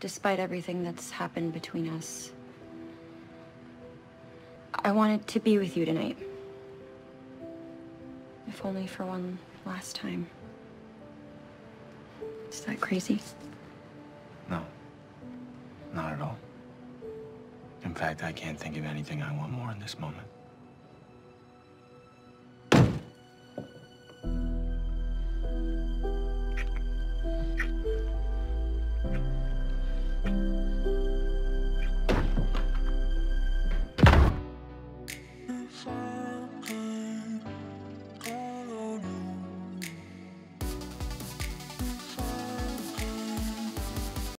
despite everything that's happened between us. I wanted to be with you tonight. If only for one last time. Is that crazy? No. Not at all. In fact, I can't think of anything I want more in this moment.